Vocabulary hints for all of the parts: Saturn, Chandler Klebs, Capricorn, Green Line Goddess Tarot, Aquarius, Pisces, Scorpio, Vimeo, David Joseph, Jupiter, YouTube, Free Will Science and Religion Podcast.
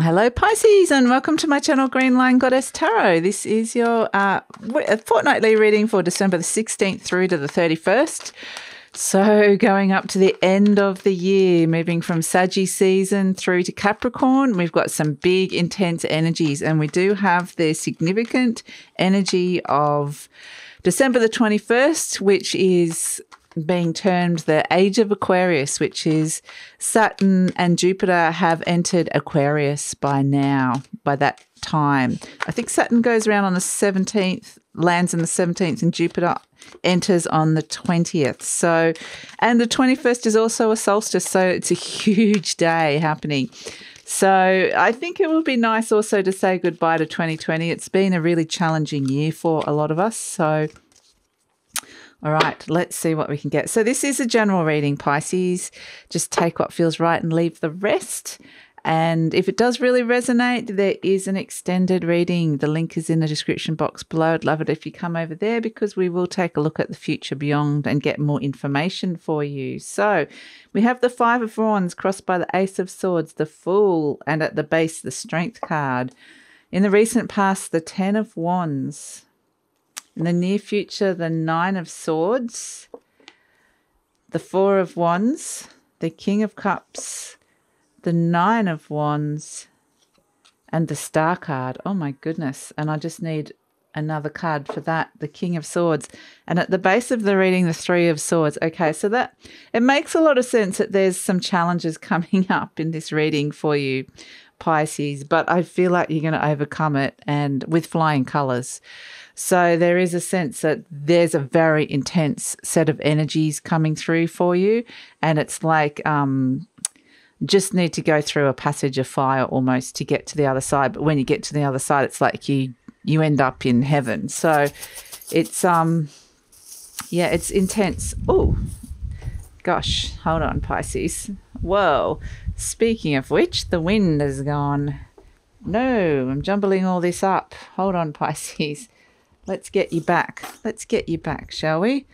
Hello Pisces and welcome to my channel Green Line Goddess Tarot. This is your fortnightly reading for December the 16th through to the 31st. So going up to the end of the year, moving from Saggy season through to Capricorn, we've got some big intense energies, and we do have the significant energy of December the 21st, which is being termed the Age of Aquarius, which is Saturn and Jupiter have entered Aquarius by now, by that time. I think Saturn goes around on the 17th, lands on the 17th, and Jupiter enters on the 20th. So, and the 21st is also a solstice, so it's a huge day happening. So I think it will be nice also to say goodbye to 2020. It's been a really challenging year for a lot of us, so all right, let's see what we can get. So this is a general reading, Pisces. Just take what feels right and leave the rest. And if it does really resonate, there is an extended reading. The link is in the description box below. I'd love it if you come over there, because we will take a look at the future beyond and get more information for you. So we have the Five of Wands crossed by the Ace of Swords, the Fool, and at the base, the Strength card. In the recent past, the Ten of Wands. In the near future, the Nine of Swords, the Four of Wands, the King of Cups, the Nine of Wands, and the Star card. Oh, my goodness. And I just need another card for that, the King of Swords. And at the base of the reading, the Three of Swords. Okay, so that it makes a lot of sense that there's some challenges coming up in this reading for you, Pisces, but I feel like you're going to overcome it, and with flying colours. So there is a sense that there's a very intense set of energies coming through for you, and it's like just need to go through a passage of fire almost to get to the other side. But when you get to the other side, it's like you end up in heaven. So it's yeah, it's intense. Oh gosh, hold on, Pisces. Whoa. Speaking of which, the wind has gone. No, I'm jumbling all this up. Hold on, Pisces. Let's get you back. Let's get you back, shall we?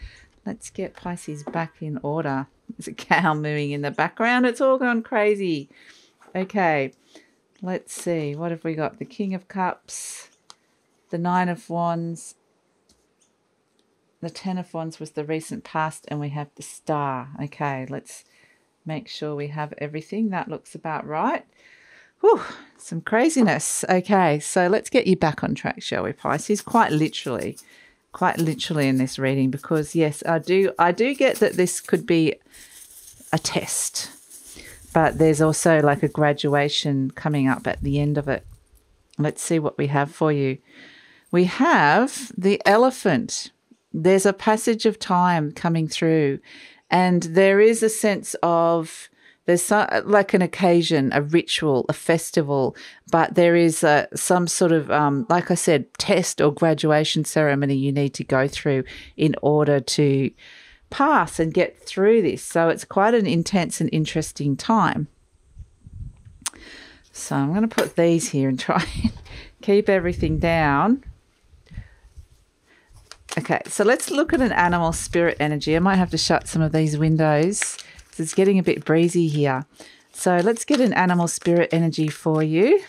Let's get Pisces back in order. There's a cow mooing in the background. It's all gone crazy. Okay, let's see. What have we got? The King of Cups, the Nine of Wands, the Ten of Wands was the recent past, and we have the Star. Okay, let's make sure we have everything. That looks about right. Whew, some craziness. Okay, so let's get you back on track, shall we, Pisces? Quite literally in this reading, because, yes, I do get that this could be a test, but there's also like a graduation coming up at the end of it. Let's see what we have for you. We have the Elephant. There's a passage of time coming through. And there is a sense of there's like an occasion, a ritual, a festival, but there is some sort of, like I said, test or graduation ceremony you need to go through in order to pass and get through this. So it's quite an intense and interesting time. So I'm going to put these here and try and keep everything down. Okay, so let's look at an animal spirit energy. I might have to shut some of these windows because it's getting a bit breezy here. So let's get an animal spirit energy for you.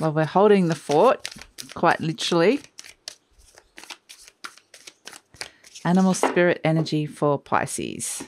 Well, we're holding the fort, quite literally. Animal spirit energy for Pisces.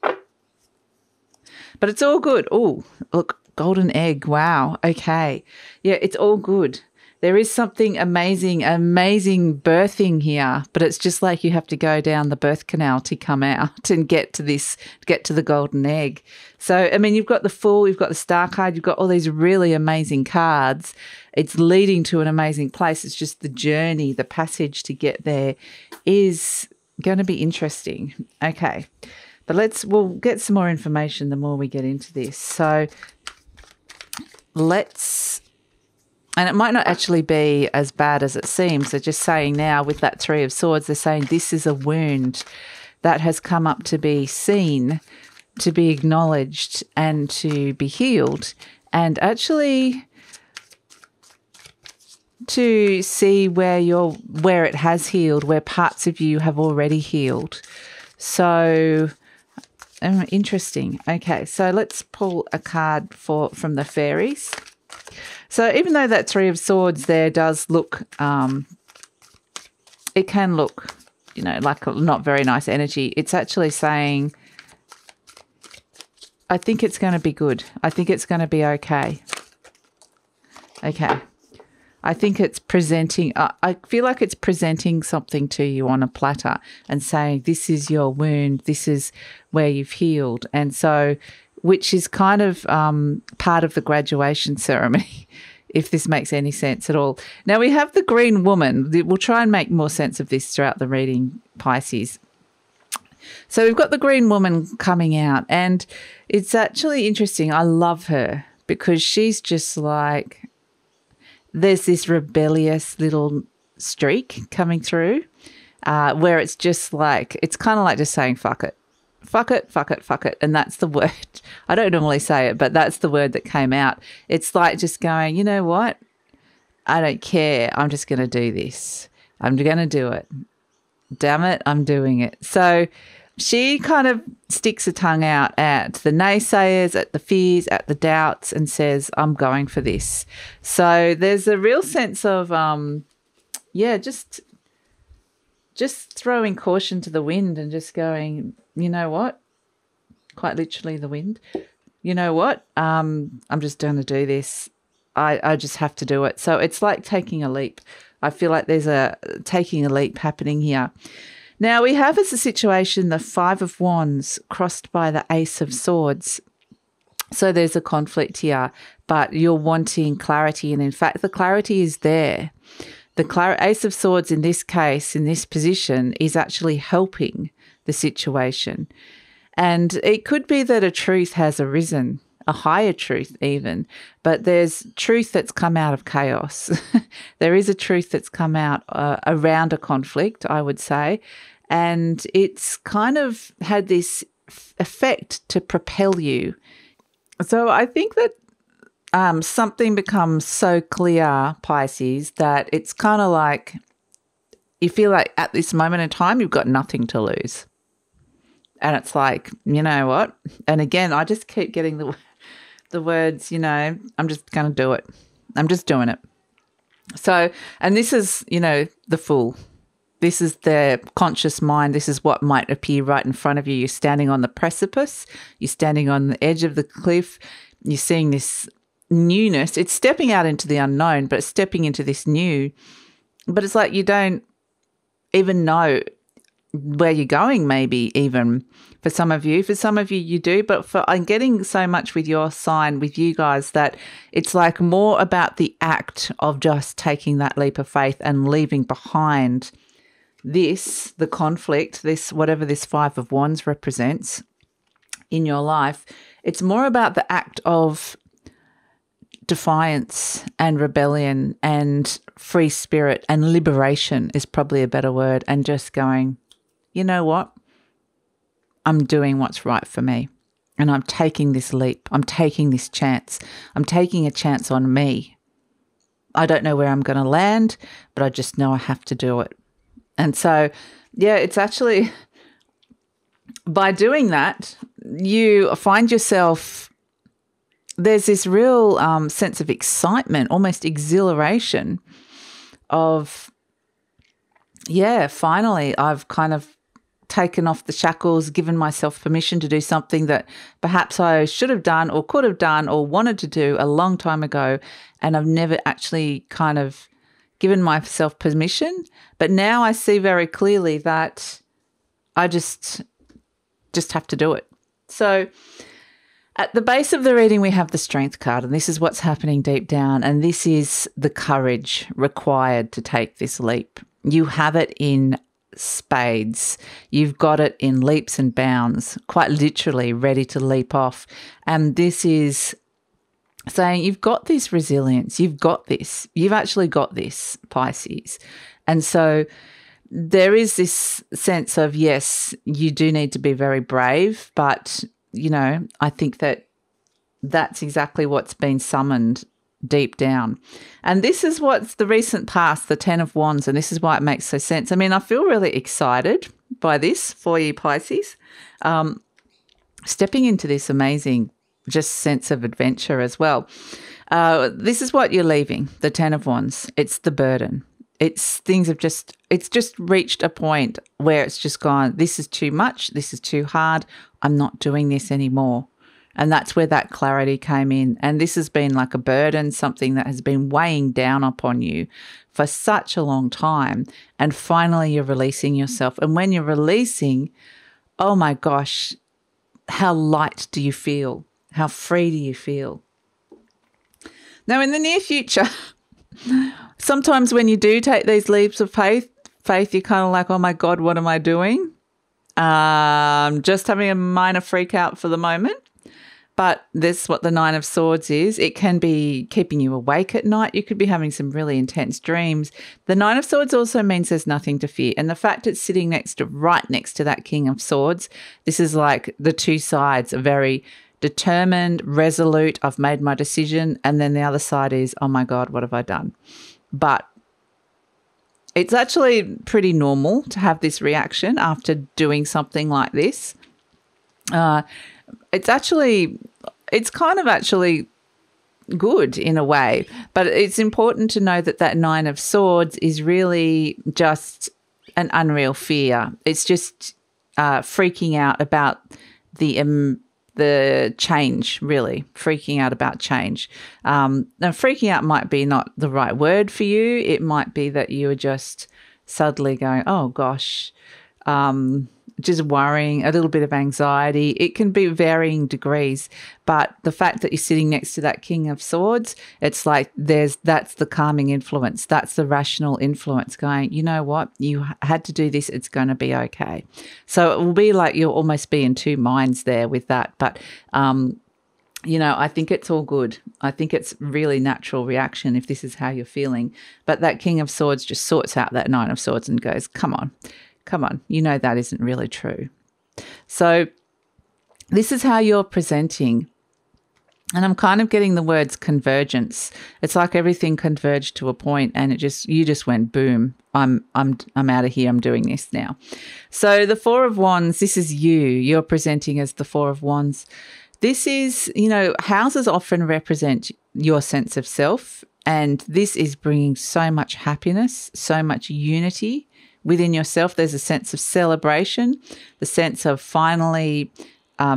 But it's all good. Oh, look, golden egg. Wow. Okay. Yeah, it's all good. There is something amazing, amazing birthing here, but it's just like you have to go down the birth canal to come out and get to this, get to the golden egg. So, I mean, you've got the Fool, you've got the Star card, you've got all these really amazing cards. It's leading to an amazing place. It's just the journey, the passage to get there is going to be interesting. Okay, but we'll get some more information the more we get into this. So let's... And it might not actually be as bad as it seems. They're just saying now with that Three of Swords, they're saying this is a wound that has come up to be seen, to be acknowledged, and to be healed, and actually to see where it has healed, where parts of you have already healed. So Interesting. Okay, so let's pull a card from the fairies. So even though that Three of Swords there does look, it can look, you know, like not very nice energy, it's actually saying, I think it's going to be good. I think it's going to be okay. Okay. I think it's presenting, I feel like it's presenting something to you on a platter and saying this is your wound, this is where you've healed. And so, which is kind of part of the graduation ceremony, if this makes any sense at all. Now, we have the green woman. We'll try and make more sense of this throughout the reading, Pisces. So we've got the green woman coming out, and it's actually interesting. I love her because she's just like, there's this rebellious little streak coming through where it's just like, it's kind of like just saying, fuck it, fuck it, fuck it, fuck it. And that's the word. I don't normally say it, but that's the word that came out. It's like just going, you know what? I don't care. I'm just going to do this. I'm going to do it. Damn it, I'm doing it. So she kind of sticks her tongue out at the naysayers, at the fears, at the doubts, and says, I'm going for this. So there's a real sense of, yeah, just throwing caution to the wind and just going, you know what, quite literally the wind, you know what, I'm just going to do this. I just have to do it. So it's like taking a leap. I feel like there's a taking a leap happening here. Now, we have as a situation the Five of Wands crossed by the Ace of Swords. So there's a conflict here, but you're wanting clarity. And in fact, the clarity is there. The Ace of Swords in this case, in this position, is actually helping the situation. And it could be that a truth has arisen, a higher truth even, but there's truth that's come out of chaos. There is a truth that's come out around a conflict, I would say, and it's kind of had this effect to propel you. So I think that something becomes so clear, Pisces, that it's kind of like you feel like at this moment in time you've got nothing to lose. And it's like, you know what? And again, I just keep getting the words, you know, I'm just going to do it. I'm just doing it. So, and this is, you know, the Fool. This is the conscious mind. This is what might appear right in front of you. You're standing on the precipice. You're standing on the edge of the cliff. You're seeing this newness. It's stepping out into the unknown, but it's stepping into this new. But it's like you don't even know where you're going, maybe even for some of you. For some of you, you do, but for I'm getting so much with your sign, with you guys, that it's like more about the act of just taking that leap of faith and leaving behind this, the conflict, this, whatever this Five of Wands represents in your life. It's more about the act of defiance and rebellion and free spirit and liberation is probably a better word, and just going, you know what? I'm doing what's right for me, and I'm taking this leap. I'm taking this chance. I'm taking a chance on me. I don't know where I'm going to land, but I just know I have to do it. And so, yeah, it's actually by doing that, you find yourself, there's this real sense of excitement, almost exhilaration of, yeah, finally I've kind of taken off the shackles, given myself permission to do something that perhaps I should have done or could have done or wanted to do a long time ago, and I've never actually kind of given myself permission. But now I see very clearly that I just have to do it. So at the base of the reading, we have the Strength card, and this is what's happening deep down, and this is the courage required to take this leap. You have it in spades. You've got it in leaps and bounds, quite literally ready to leap off. And this is saying you've got this resilience. You've got this. You've actually got this, Pisces. And so there is this sense of, yes, you do need to be very brave, but, you know, I think that that's exactly what's been summoned deep down. And this is what's the recent past, the Ten of Wands, and this is why it makes so sense. I mean, I feel really excited by this for you, Pisces. stepping into this amazing just sense of adventure as well. This is what you're leaving, the Ten of Wands. It's the burden. It's things have just, it's just reached a point where it's just gone, this is too much, this is too hard, I'm not doing this anymore. And that's where that clarity came in. And this has been like a burden, something that has been weighing down upon you for such a long time. And finally, you're releasing yourself. And when you're releasing, oh my gosh, how light do you feel? How free do you feel? Now, in the near future, sometimes when you do take these leaps of faith, you're kind of like, oh my God, what am I doing? Just having a minor freak out for the moment. But this is what the Nine of Swords is. It can be keeping you awake at night. You could be having some really intense dreams. The Nine of Swords also means there's nothing to fear. And the fact it's sitting right next to that King of Swords, this is like the two sides are very determined, resolute, I've made my decision. And then the other side is, oh my God, what have I done? But it's actually pretty normal to have this reaction after doing something like this. It's kind of actually good in a way, but it's important to know that that Nine of Swords is really just an unreal fear. It's just freaking out about the change, really, freaking out about change. Now, freaking out might be not the right word for you. It might be that you are just suddenly going, oh, gosh, just worrying, a little bit of anxiety. It can be varying degrees, but the fact that you're sitting next to that King of Swords, it's like that's the calming influence. That's the rational influence going, you know what, you had to do this, it's going to be okay. So it will be like you'll almost be in two minds there with that. But, you know, I think it's all good. I think it's really natural reaction if this is how you're feeling. But that King of Swords just sorts out that Nine of Swords and goes, come on. Come on, you know that isn't really true. So this is how you're presenting. And I'm kind of getting the words convergence. It's like everything converged to a point and you just went boom, I'm out of here, I'm doing this now. So the Four of Wands, this is you. You're presenting as the Four of Wands. This is, you know, houses often represent your sense of self, and this is bringing so much happiness, so much unity. Within yourself, there's a sense of celebration, the sense of finally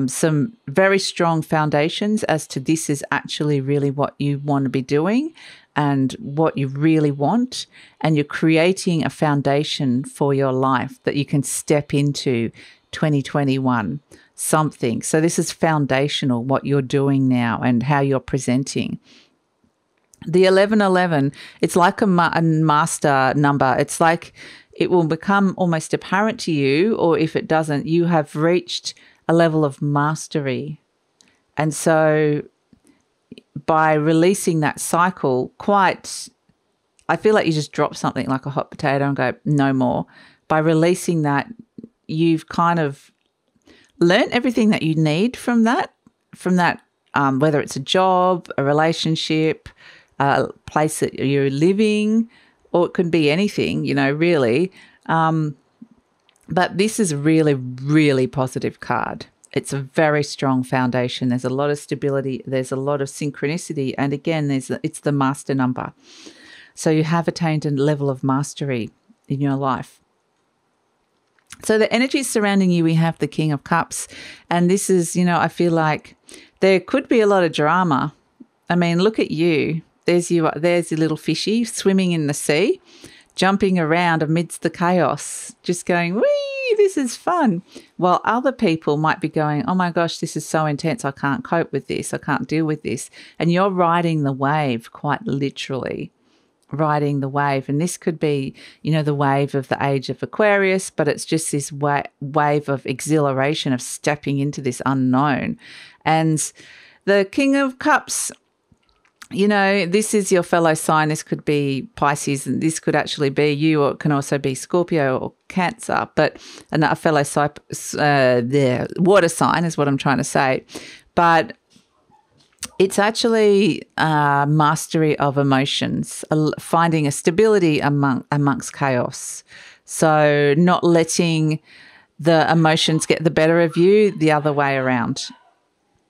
some very strong foundations as to this is actually really what you want to be doing and what you really want. And you're creating a foundation for your life that you can step into 2021, something. So this is foundational, what you're doing now and how you're presenting. The 1111, it's like a master number. It's like it will become almost apparent to you, or if it doesn't, you have reached a level of mastery. And so by releasing that cycle, I feel like you just drop something like a hot potato and go, no more. By releasing that, you've kind of learnt everything that you need from that, whether it's a job, a relationship, a place that you're living, or it could be anything, you know, really. But this is a really, really positive card. It's a very strong foundation. There's a lot of stability. There's a lot of synchronicity. And again, it's the master number. So you have attained a level of mastery in your life. So the energies surrounding you, we have the King of Cups. And this is, you know, I feel like there could be a lot of drama. I mean, look at you. There's your little fishy swimming in the sea, jumping around amidst the chaos, just going, wee, this is fun. While other people might be going, oh my gosh, this is so intense. I can't cope with this. I can't deal with this. And you're riding the wave, quite literally, riding the wave. And this could be, you know, the wave of the age of Aquarius, but it's just this wave of exhilaration of stepping into this unknown. And the King of Cups, you know, this is your fellow sign. This could be Pisces, and this could actually be you, or it can also be Scorpio or Cancer, but a fellow water sign is what I'm trying to say. But it's actually mastery of emotions, finding a stability amongst chaos. So not letting the emotions get the better of you, the other way around.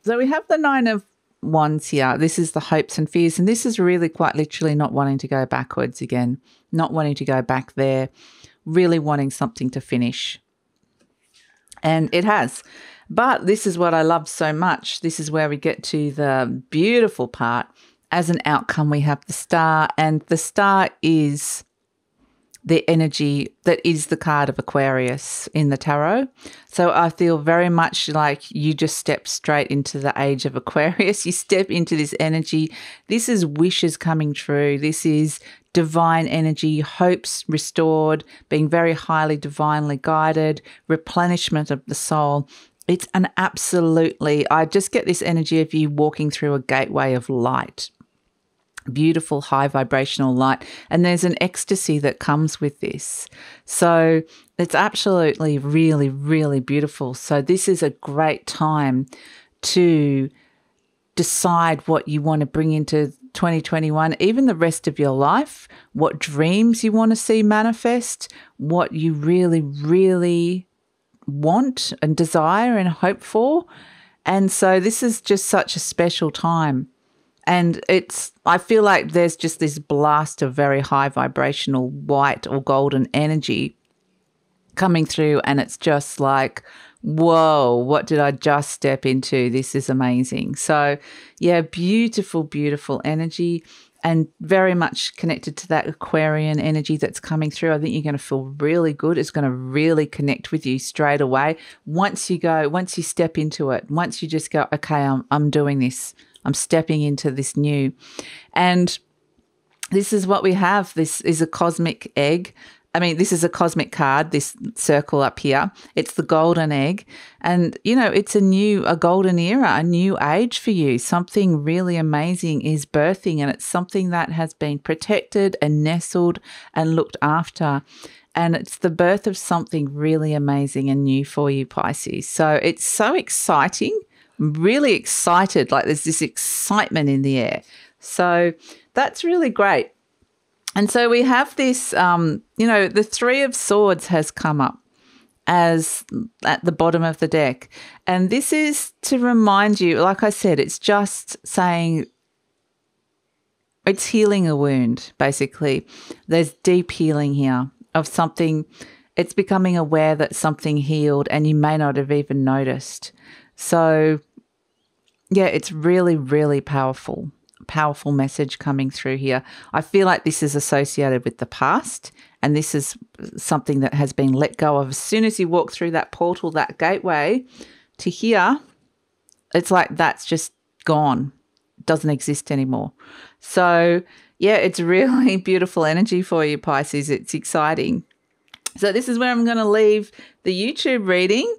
So we have the Nine of Wands here. This is the hopes and fears, and this is really quite literally not wanting to go backwards again, not wanting to go back there, really wanting something to finish. And it has. But this is what I love so much. This is where we get to the beautiful part. As an outcome, we have the Star, and the Star is the energy that is the card of Aquarius in the tarot. So I feel very much like you just step straight into the age of Aquarius. You step into this energy. This is wishes coming true. This is divine energy, hopes restored, being very highly divinely guided, replenishment of the soul. It's an absolutely, I just get this energy of you walking through a gateway of light. Beautiful high vibrational light, and there's an ecstasy that comes with this. So it's absolutely really, really beautiful. So this is a great time to decide what you want to bring into 2021, even the rest of your life, what dreams you want to see manifest, what you really, really want and desire and hope for. And so this is just such a special time. And it's, I feel like there's just this blast of very high vibrational white or golden energy coming through, and it's just like, whoa, what did I just step into? This is amazing. So, yeah, beautiful, beautiful energy, and very much connected to that Aquarian energy that's coming through. I think you're going to feel really good. It's going to really connect with you straight away once you go, once you step into it, once you just go, okay, I'm doing this. I'm stepping into this new. And this is what we have. This is a cosmic egg. I mean, this is a cosmic card, this circle up here. It's the golden egg. And, you know, it's a golden era, a new age for you. Something really amazing is birthing, and it's something that has been protected and nestled and looked after. And it's the birth of something really amazing and new for you, Pisces. So it's so exciting. I'm really excited, like there's this excitement in the air. So that's really great. And so we have this, you know, the Three of Swords has come up as at the bottom of the deck. And this is to remind you, like I said, it's just saying it's healing a wound, basically. There's deep healing here of something. It's becoming aware that something healed and you may not have even noticed. So yeah, it's really, really powerful, powerful message coming through here. I feel like this is associated with the past, and this is something that has been let go of. As soon as you walk through that portal, that gateway to here, it's like that's just gone, it doesn't exist anymore. So yeah, it's really beautiful energy for you, Pisces. It's exciting. So this is where I'm going to leave the YouTube reading.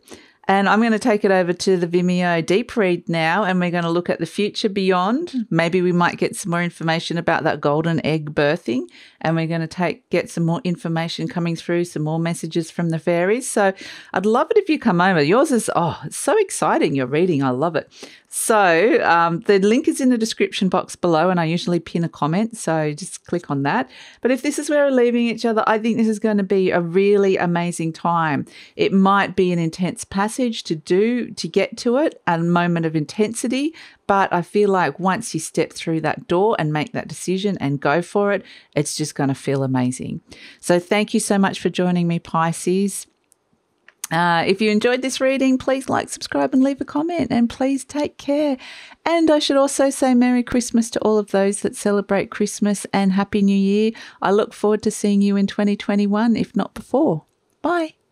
And I'm going to take it over to the Vimeo Deep Read now, and we're going to look at the future beyond. Maybe we might get some more information about that golden egg birthing, and we're going to get some more information coming through, some more messages from the fairies. So I'd love it if you come over. Yours is, oh, it's so exciting, your reading. I love it. So the link is in the description box below, and I usually pin a comment, so just click on that. But if this is where we're leaving each other, I think this is going to be a really amazing time. It might be an intense passage to get to it, a moment of intensity, but I feel like once you step through that door and make that decision and go for it, it's just going to feel amazing. So thank you so much for joining me, Pisces. If you enjoyed this reading, please like, subscribe, and leave a comment, and please take care. And I should also say Merry Christmas to all of those that celebrate Christmas, and Happy New Year. I look forward to seeing you in 2021, if not before. Bye.